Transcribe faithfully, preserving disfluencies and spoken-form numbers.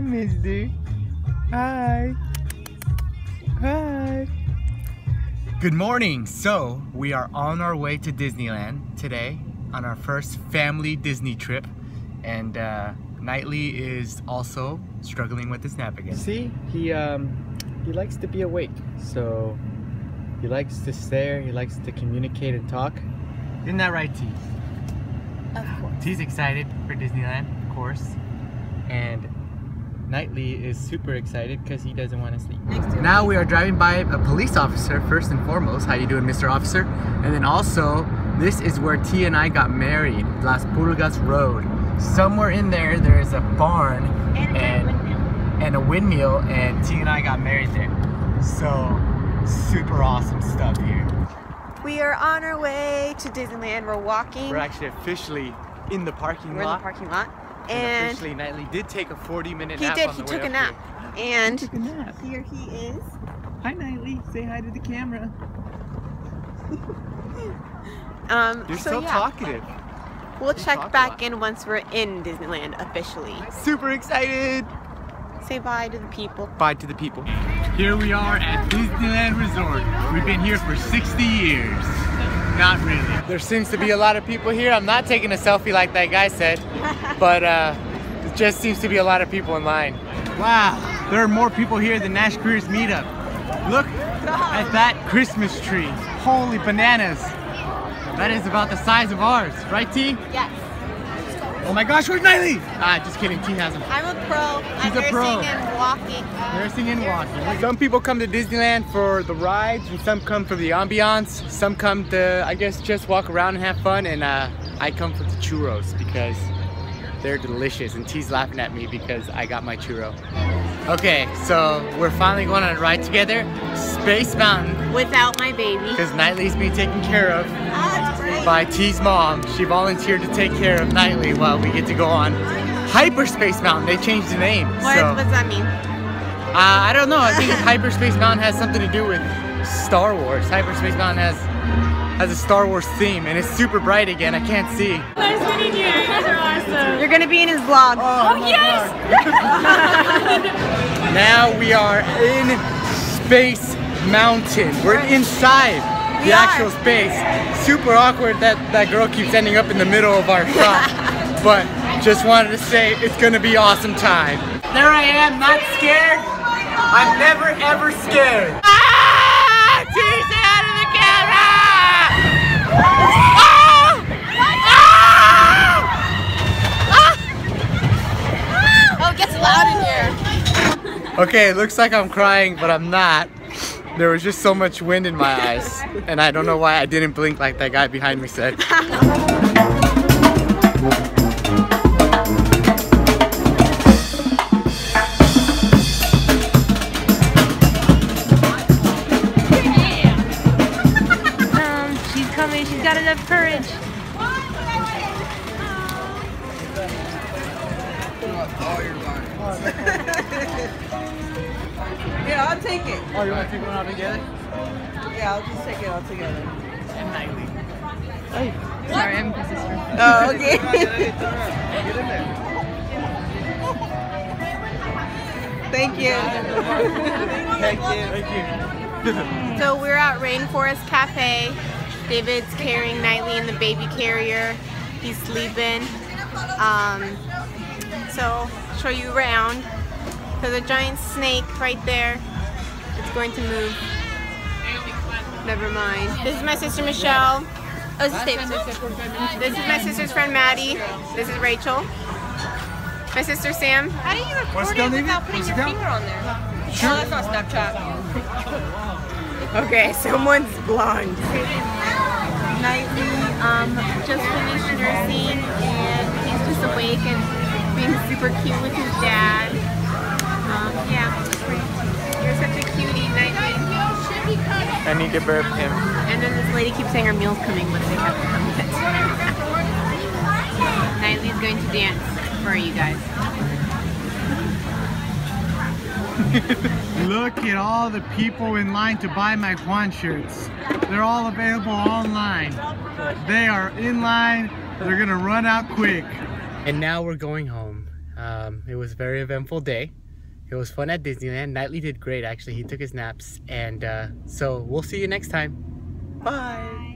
Hi, Misty. Hi. Hi. Good morning. So we are on our way to Disneyland today on our first family Disney trip, and uh, Knightley is also struggling with his nap again. See, he um, he likes to be awake, so he likes to stare. He likes to communicate and talk. Isn't that right, Tea? Of course. Tea's excited for Disneyland, of course, and Knightley is super excited because he doesn't want to sleep. Now we are driving by a police officer first and foremost. How you doing, Mister Officer? And then also, this is where Tea and I got married, Las Pulgas Road. Somewhere in there, there is a barn and, and, a, and a windmill, and Tea and I got married there. So, super awesome stuff here. We are on our way to Disneyland. We're walking. We're actually officially in the parking We're lot. We're in the parking lot. And officially, Knightley did take a forty minute nap. He did, he took a nap. And here he is. Hi, Knightley. Say hi to the camera. um, You're so, so yeah. talkative. We'll you check talk back in once we're in Disneyland officially. Super excited. Say bye to the people. Bye to the people. Here we are at Disneyland Resort. We've been here for sixty years. Not really. There seems to be a lot of people here. I'm not taking a selfie like that guy said, but uh, it just seems to be a lot of people in line. Wow, there are more people here than Nash Griers meetup. Look at that Christmas tree. Holy bananas. That is about the size of ours. Right, Tea? Yes. Oh my gosh, where's Knightley? Ah, just kidding, Tea has him. I'm a pro. She's I'm a pro. Nursing and walking. Uh, nursing and walking. Some people come to Disneyland for the rides, and some come for the ambiance. Some come to, I guess, just walk around and have fun, and uh, I come for the churros because they're delicious, and Tea's laughing at me because I got my churro. Okay, so we're finally going on a ride together, Space Mountain. Without my baby. Because Knightley's being taken care of. By Tea's mom. She volunteered to take care of Knightley while we get to go on Hyperspace Mountain. They changed the name. What so. does that mean? Uh, I don't know. I think Hyperspace Mountain has something to do with Star Wars. Hyperspace Mountain has has a Star Wars theme, and it's super bright again. I can't see. Nice meeting you. You guys are awesome. You're gonna be in his vlog. Oh, oh yes! Now we are in Space Mountain. We're inside. The actual space. Super awkward that that girl keeps ending up in the middle of our crop. But just wanted to say it's gonna be awesome time. There I am, not scared. I'm never ever scared. Ah! Tease out of the camera! Ah! Ah! Oh, it gets loud in here. Okay, it looks like I'm crying, but I'm not. There was just so much wind in my eyes, and I don't know why I didn't blink like that guy behind me said. Um, she's coming, she's got enough courage. Yeah, I'll take it. Oh, you want to take one out together? Yeah, I'll just take it all together. And Knightley. Oh, sorry, I'm my sister. Oh, okay. Thank you. Thank you. Thank you. So we're at Rainforest Cafe. David's carrying Knightley in the baby carrier. He's sleeping. Um, so, show you around. So the giant snake right there, it's going to move. Never mind. This is my sister Michelle. Oh, this is David's sister. This is my sister's friend Maddie. This is Rachel. My sister Sam. How do you record it without putting your finger on there? Sure. Oh, that's on Snapchat. Okay, someone's blonde. Knightley um, just finished nursing, and he's just awake and being super cute with his dad. Um, yeah, you're such a cutie, Knightley. I need to burp him. And then this lady keeps saying her meal's coming, but they haven't come yet. Knightley's going to dance for you guys. Look at all the people in line to buy my Juan shirts. They're all available online. They are in line. They're gonna run out quick. And now we're going home. Um, it was a very eventful day. It was fun at Disneyland. Knightley did great, actually. He took his naps. And uh, so we'll see you next time. Bye. Bye.